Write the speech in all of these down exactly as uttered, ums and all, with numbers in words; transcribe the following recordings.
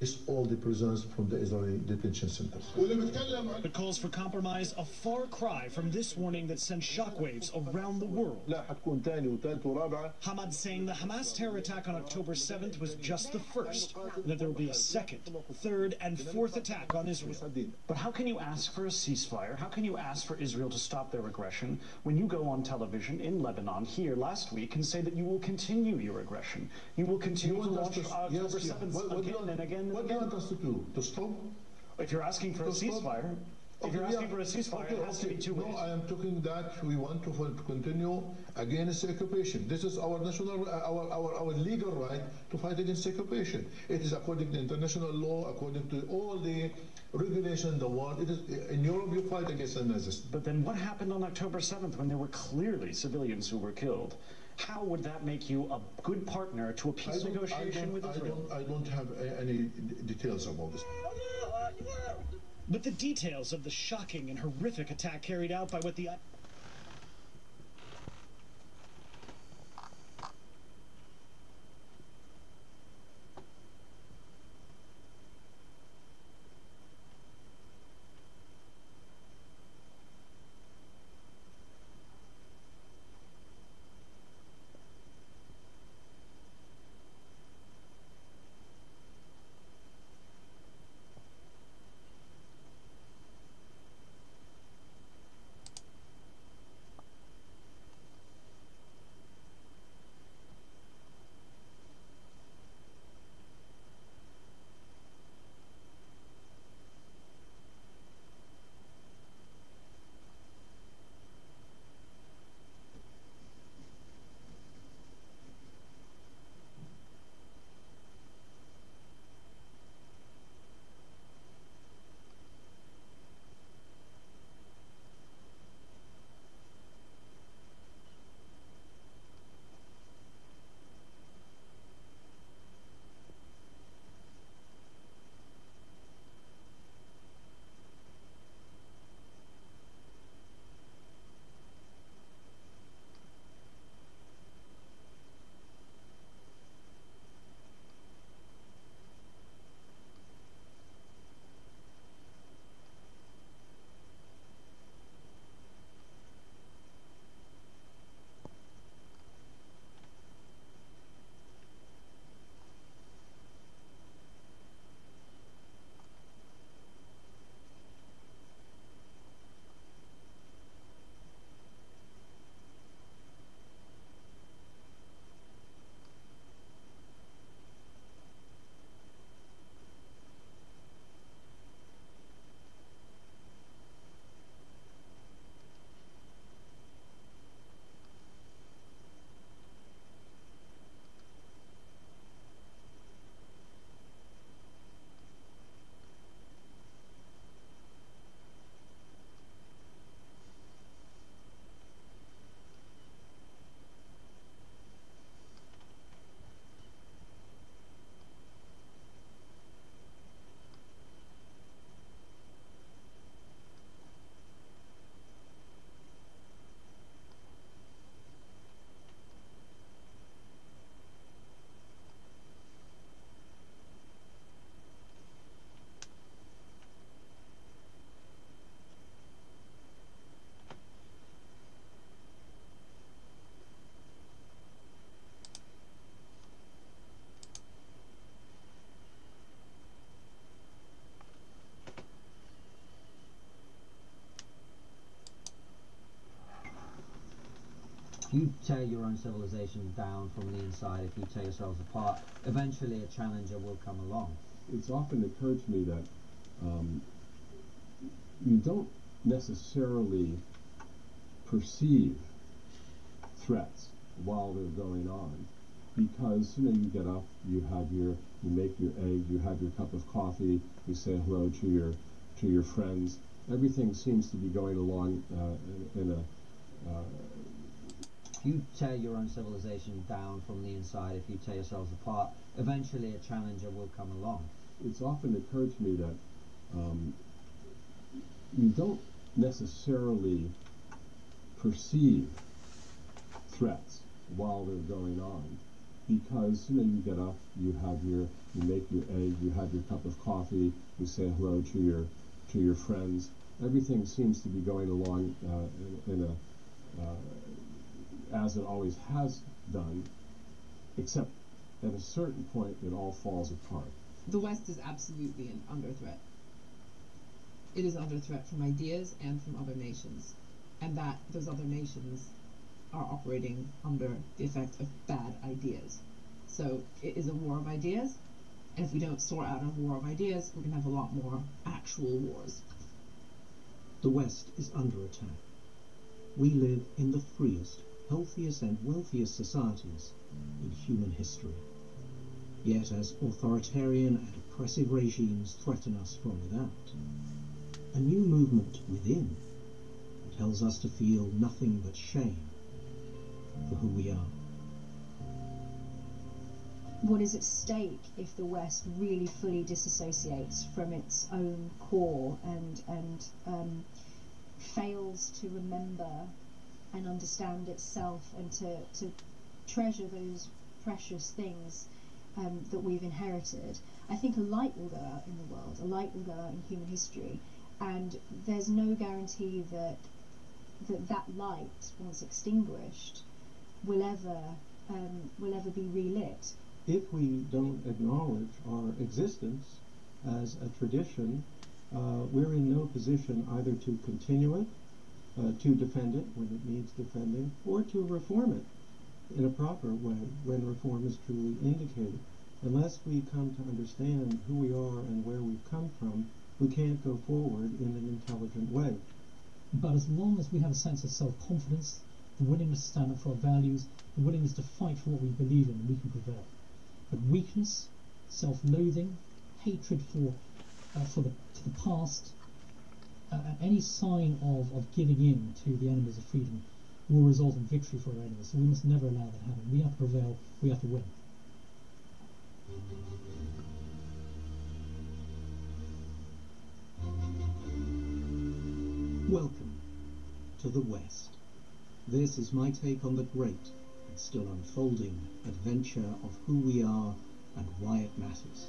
is all the prisoners from the Israeli detention centers. It calls for compromise, a far cry from this warning that sent shockwaves around the world. Hamad saying the Hamas terror attack on October seventh was just the first, and that there will be a second, third, and fourth attack on Israel. But how can you ask for a ceasefire? How can you ask for Israel to stop their aggression when you go on television in Lebanon here last week and say that you will continue your aggression? You will continue you to launch us, October yes, seventh what, what again want, and again and what again. What do you want us to do? To stop? If you're asking for to a stop? ceasefire, if okay, you're asking yeah. for a ceasefire, okay, it has okay. to be two no, ways. No, I am talking that we want to continue against occupation. This is our national, our, our, our legal right to fight against occupation. It is according to international law, according to all the regulation in the world. It is, in Europe, you fight against the Nazis. But then what happened on October seventh when there were clearly civilians who were killed? How would that make you a good partner to a peace negotiation with Israel? I don't, I don't have any details about this. But the details of the shocking and horrific attack carried out by what the... You tear your own civilization down from the inside. If you tear yourselves apart, eventually a challenger will come along. It's often occurred to me that um, you don't necessarily perceive threats while they're going on, because you know you get up, you have your, you make your egg, you have your cup of coffee, you say hello to your to your friends. Everything seems to be going along uh, in a. Uh, You tear your own civilization down from the inside. If you tear yourselves apart, eventually a challenger will come along. It's often occurred to me that um, you don't necessarily perceive threats while they're going on, because, you know, you get up, you have your, you make your egg, you have your cup of coffee, you say hello to your, to your friends. Everything seems to be going along uh, in, in a, uh, as it always has done, except at a certain point it all falls apart. The West is absolutely under threat. It is under threat from ideas and from other nations, and that those other nations are operating under the effect of bad ideas. So it is a war of ideas, and if we don't sort out a war of ideas, we're going to have a lot more actual wars. The West is under attack. We live in the freest, healthiest and wealthiest societies in human history. Yet as authoritarian and oppressive regimes threaten us from without, a new movement within tells us to feel nothing but shame for who we are. What is at stake if the West really fully disassociates from its own core and, and um, fails to remember and understand itself and to, to treasure those precious things um, that we've inherited? I think a light will go out in the world, a light will go out in human history, and there's no guarantee that that, that light, once extinguished, will ever, um, will ever be relit. If we don't acknowledge our existence as a tradition, uh, we're in no position either to continue it, uh, to defend it when it needs defending, or to reform it in a proper way when reform is truly indicated. Unless we come to understand who we are and where we've come from, we can't go forward in an intelligent way. But as long as we have a sense of self-confidence, the willingness to stand up for our values, the willingness to fight for what we believe in, we can prevail. But weakness, self-loathing, hatred for, uh, for the, to the past, uh, and any sign of, of giving in to the enemies of freedom will result in victory for our enemies. So we must never allow that happen. We have to prevail, we have to win. Welcome to the West. This is my take on the great and still unfolding adventure of who we are and why it matters.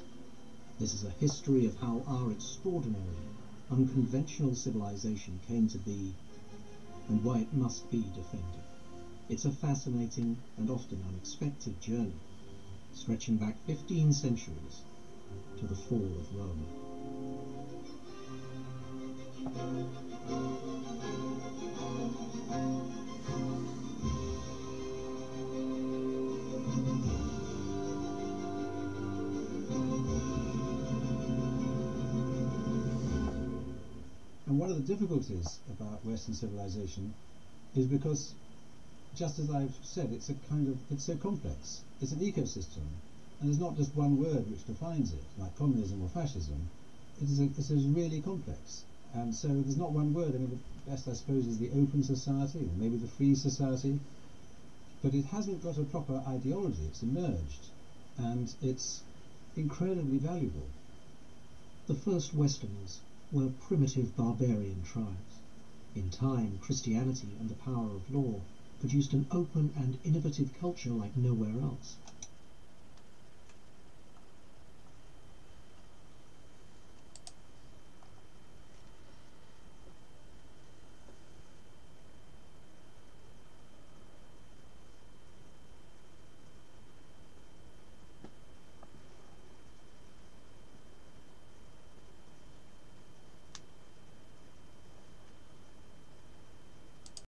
This is a history of how our extraordinary, unconventional civilization came to be and why it must be defended. It's a fascinating and often unexpected journey, stretching back fifteen centuries to the fall of Rome. And one of the difficulties about Western civilization is because, just as I've said, it's a kind of, it's so complex. It's an ecosystem, and there's not just one word which defines it, like communism or fascism. It is, a, it is really complex. And so there's not one word. I mean, the best, I suppose, is the open society, or maybe the free society. But it hasn't got a proper ideology. It's emerged, and it's incredibly valuable. The first Westerners were primitive barbarian tribes. In time, Christianity and the power of law produced an open and innovative culture like nowhere else.